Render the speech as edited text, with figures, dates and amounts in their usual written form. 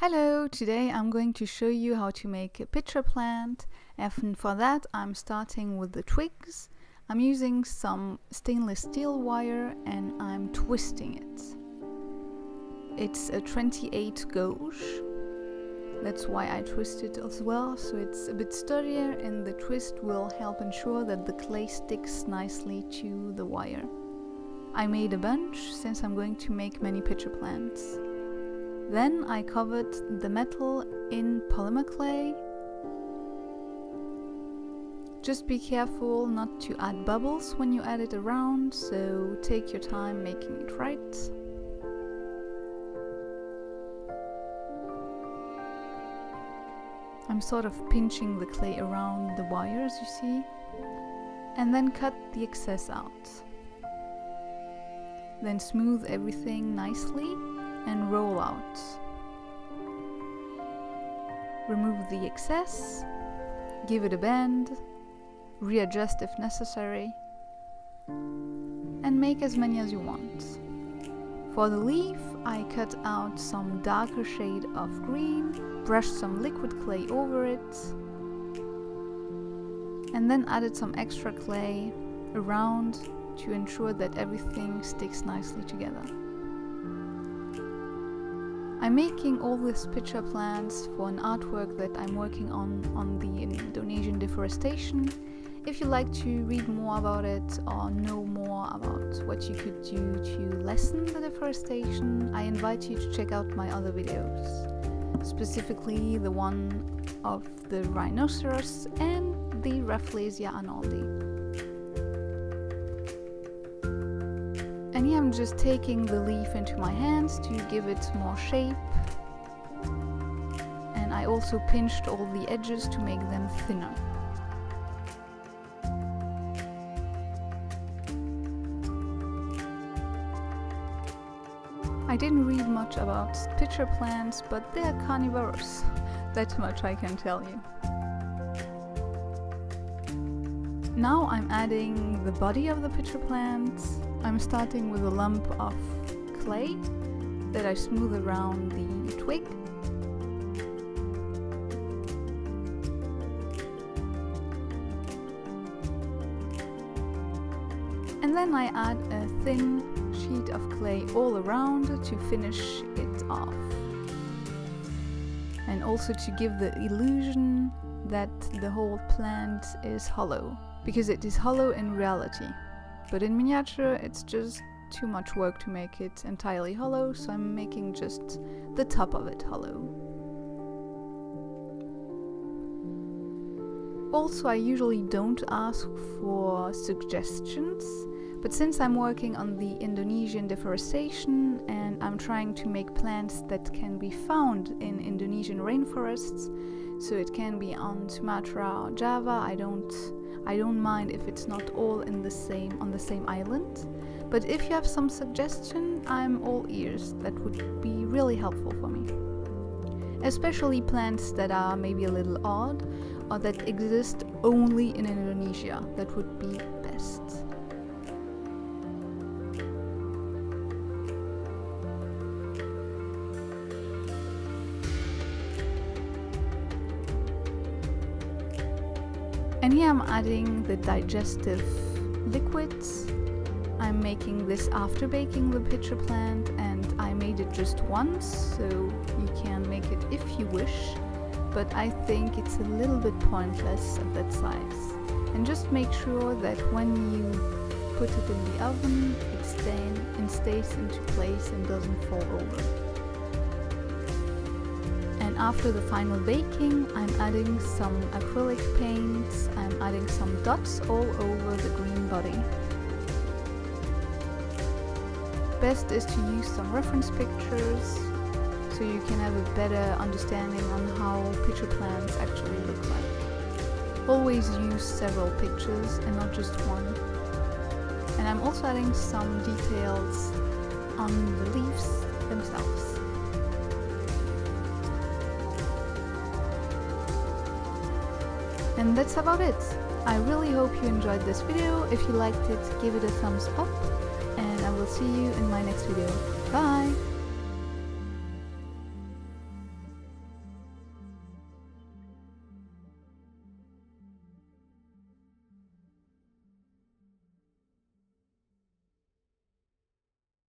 Hello, today I'm going to show you how to make a pitcher plant, and for that I'm starting with the twigs. I'm using some stainless steel wire and I'm twisting it. It's a 28 gauge, that's why I twist it as well, so it's a bit sturdier and the twist will help ensure that the clay sticks nicely to the wire. I made a bunch since I'm going to make many pitcher plants. Then I covered the metal in polymer clay. Just be careful not to add bubbles when you add it around, so take your time making it right. I'm sort of pinching the clay around the wires, you see, and then cut the excess out. Then smooth everything nicely and roll out. Remove the excess, give it a bend, readjust if necessary, and make as many as you want. For the leaf, I cut out some darker shade of green, brushed some liquid clay over it, and then added some extra clay around to ensure that everything sticks nicely together. I'm making all these pitcher plants for an artwork that I'm working on the Indonesian deforestation. If you'd like to read more about it or know more about what you could do to lessen the deforestation, I invite you to check out my other videos, specifically the one of the rhinoceros and the Rafflesia Arnoldii. And here I'm just taking the leaf into my hands to give it more shape. And I also pinched all the edges to make them thinner. I didn't read much about pitcher plants, but they are carnivorous, that much I can tell you. Now I'm adding the body of the pitcher plant. I'm starting with a lump of clay that I smooth around the twig. And then I add a thin sheet of clay all around to finish it off, and also to give the illusion that the whole plant is hollow, because it is hollow in reality, but in miniature it's just too much work to make it entirely hollow, so I'm making just the top of it hollow. Also, I usually don't ask for suggestions, but since I'm working on the Indonesian deforestation and I'm trying to make plants that can be found in Indonesian rainforests, so it can be on Sumatra or Java, I don't mind if it's not all on the same island. But if you have some suggestion, I'm all ears. That would be really helpful for me. Especially plants that are maybe a little odd or that exist only in Indonesia, that would be best. And here I'm adding the digestive liquids. I'm making this after baking the pitcher plant, and I made it just once, so you can make it if you wish, but I think it's a little bit pointless at that size. And just make sure that when you put it in the oven, it stays into place and doesn't fall over. After the final baking, I'm adding some acrylic paints, I'm adding some dots all over the green body. Best is to use some reference pictures, so you can have a better understanding on how pitcher plants actually look like. Always use several pictures and not just one. And I'm also adding some details on the leaves themselves. And that's about it. I really hope you enjoyed this video. If you liked it, give it a thumbs up, and I will see you in my next video. Bye!